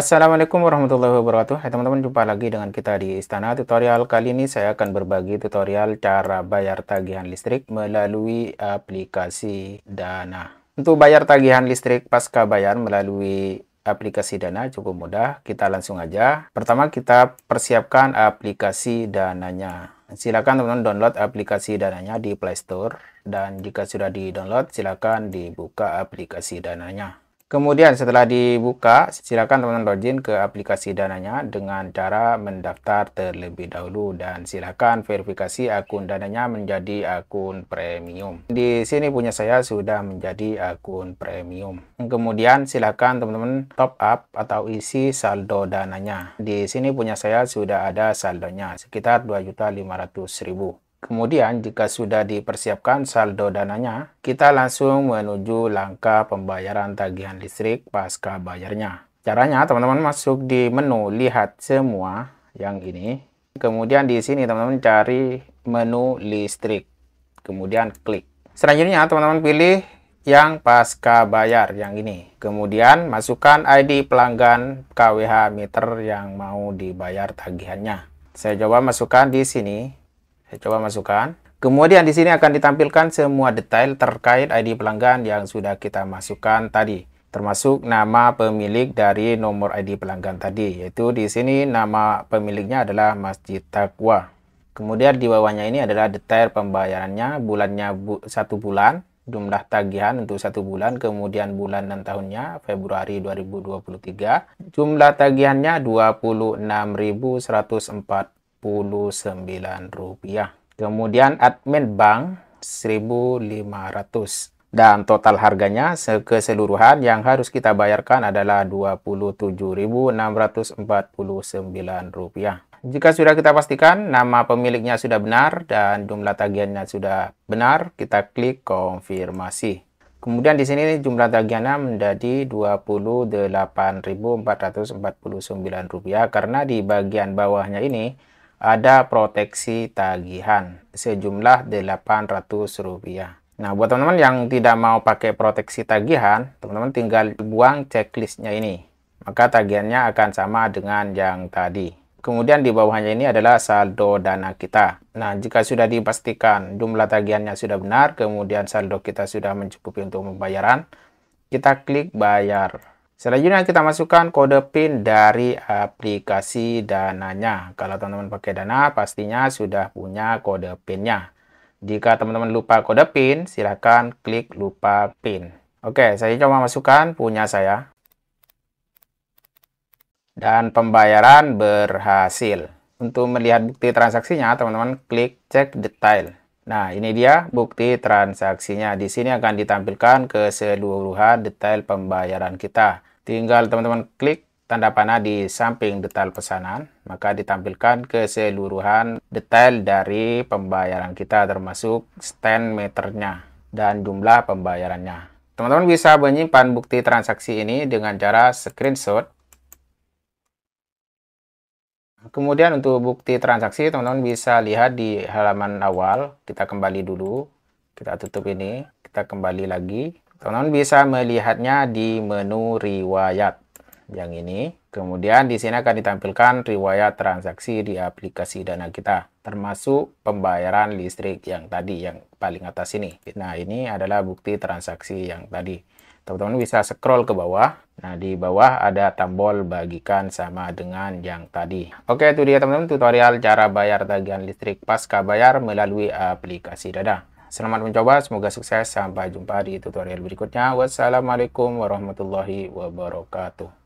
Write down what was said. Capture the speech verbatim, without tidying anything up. Assalamualaikum warahmatullahi wabarakatuh. Hai teman-teman, jumpa lagi dengan kita di Istana Tutorial. Kali ini saya akan berbagi tutorial cara bayar tagihan listrik melalui aplikasi Dana. Untuk bayar tagihan listrik pasca bayar melalui aplikasi Dana cukup mudah. Kita langsung aja. Pertama kita persiapkan aplikasi Dananya. Silakan teman-teman download aplikasi Dananya di Play Store. Dan jika sudah di-download, silakan dibuka aplikasi Dananya. Kemudian setelah dibuka, silakan teman-teman login ke aplikasi Dananya dengan cara mendaftar terlebih dahulu dan silakan verifikasi akun Dananya menjadi akun premium. Di sini punya saya sudah menjadi akun premium. Kemudian silakan teman-teman top up atau isi saldo Dananya. Di sini punya saya sudah ada saldonya sekitar dua juta lima ratus ribu. Kemudian jika sudah dipersiapkan saldo Dananya, kita langsung menuju langkah pembayaran tagihan listrik pasca bayarnya. Caranya teman-teman masuk di menu lihat semua yang ini. Kemudian di sini teman-teman cari menu listrik. Kemudian klik. Selanjutnya teman-teman pilih yang pasca bayar yang ini. Kemudian masukkan I D pelanggan K W H meter yang mau dibayar tagihannya. Saya coba masukkan di sini. Saya coba masukkan. Kemudian di sini akan ditampilkan semua detail terkait I D pelanggan yang sudah kita masukkan tadi, termasuk nama pemilik dari nomor I D pelanggan tadi, yaitu di sini nama pemiliknya adalah Masjid Taqwa. Kemudian di bawahnya ini adalah detail pembayarannya, bulannya bu, satu bulan, jumlah tagihan untuk satu bulan, kemudian bulan dan tahunnya Februari dua ribu dua puluh tiga, jumlah tagihannya dua puluh enam ribu seratus empat puluh sembilan rupiah. Kemudian admin bank seribu lima ratus dan total harganya keseluruhan yang harus kita bayarkan adalah dua puluh tujuh ribu enam ratus empat puluh sembilan rupiah. Jika sudah kita pastikan nama pemiliknya sudah benar dan jumlah tagihannya sudah benar, kita klik konfirmasi. Kemudian di sini jumlah tagihannya menjadi dua puluh delapan ribu empat ratus empat puluh sembilan rupiah karena di bagian bawahnya ini ada proteksi tagihan sejumlah delapan ratus rupiah. Nah, buat teman-teman yang tidak mau pakai proteksi tagihan, teman-teman tinggal buang checklistnya ini. Maka tagihannya akan sama dengan yang tadi. Kemudian di bawahnya ini adalah saldo Dana kita. Nah, jika sudah dipastikan jumlah tagihannya sudah benar, kemudian saldo kita sudah mencukupi untuk pembayaran, kita klik bayar. Selanjutnya kita masukkan kode PIN dari aplikasi Dananya. Kalau teman-teman pakai Dana, pastinya sudah punya kode PIN-nya. Jika teman-teman lupa kode PIN, silakan klik lupa PIN. Oke, saya coba masukkan punya saya. Dan pembayaran berhasil. Untuk melihat bukti transaksinya, teman-teman klik cek detail. Nah, ini dia bukti transaksinya. Di sini akan ditampilkan keseluruhan detail pembayaran kita. Tinggal teman-teman klik tanda panah di samping detail pesanan, maka ditampilkan keseluruhan detail dari pembayaran kita termasuk stand meternya dan jumlah pembayarannya. Teman-teman bisa menyimpan bukti transaksi ini dengan cara screenshot. Kemudian untuk bukti transaksi teman-teman bisa lihat di halaman awal. Kita kembali dulu. Kita tutup ini, kita kembali lagi. Teman-teman bisa melihatnya di menu riwayat yang ini. Kemudian di sini akan ditampilkan riwayat transaksi di aplikasi Dana kita, termasuk pembayaran listrik yang tadi yang paling atas ini. Nah, ini adalah bukti transaksi yang tadi. Teman-teman bisa scroll ke bawah. Nah, di bawah ada tombol bagikan sama dengan yang tadi. Oke, itu dia teman-teman tutorial cara bayar tagihan listrik pasca bayar melalui aplikasi Dana. Selamat mencoba, semoga sukses. Sampai jumpa di tutorial berikutnya. Wassalamualaikum warahmatullahi wabarakatuh.